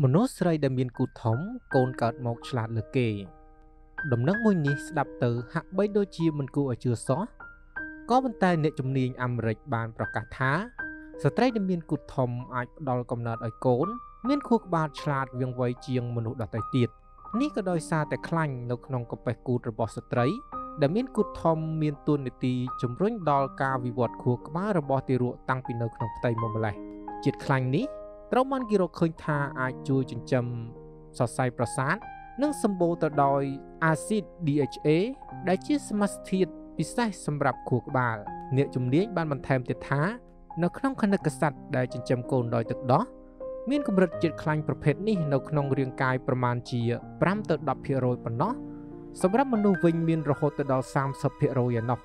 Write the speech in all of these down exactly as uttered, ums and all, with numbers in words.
Môn sợi đầm biên cụ thống, côn cọt một sạt lửa kề. Đầm nước môi nhí đạp từ hạ bấy đôi chia mình cụ ở chưa xót. Có bên tai nệ chùm niên âm rịch bàn vào cả thá. Sợi đầm biên cụ thống ai đòi cầm nợ ở côn, miên khu ba sạt viêng vây chiêng mình đọt tại tiệt. Ní có đôi xa tại khanh nông nông cọp bạch cụ rồi bỏ sợi. Đầm biên cụ thống miên tuôn nệ tì chùm rốn đòi ca vì vọt khu ba rồi bỏ tiệt ruộng tăng pin nông nông tây mồm lại. Chiết khanh ní. Trâu man kia rồi khơi tha ai chui chân châm so sai prasad nâng sâm bồ tờ đòi acid đê hát a đã chiết smartphone pisai sâm rập khua bà nhựa chùm đĩa ban bàn thèm tiệt thá nó không khăn được sạch đại chân châm cồn đòi thực đó miên cầm rực chật khanhประเภท ní nó không riêng càiประมาณជា5ទៅ 10% ប៉ុណ្ណោះ សម្រាប់ មនុស្ស វិញ មាន រហូត ទៅ ដល់ 30% ឯណោះ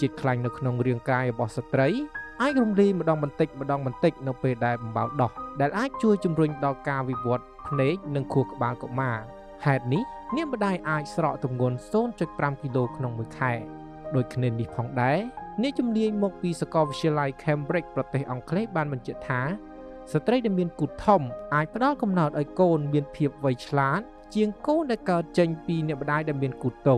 ជាតិ ខ្លាញ់ នៅ ក្នុង រាង កាយ របស់ ស្ត្រី ai rung ri một đòn bắn tịt một đòn bắn tịt nó về đại bảo đỏ đại ai chui chum rung đo ca vì vượt nấy nâng cuộc bàn cộng mà hạt ní nếu mà đại ai sọ tụm nguồn sốn chật pram kilo không một thẻ đôi nền bị phẳng đá nếu chum ri một vì score visualize Cambridgeประเทศอังกฤษบ้านมันเจ็ดท้าสเตรย์เดมินกุดทอมอาจประดอกกำหนดไอโกนเบียนเพียบไวฉลาดเจียงโกนได้เกิดเจนปีเนี่ยมาได้เดมินกุดโต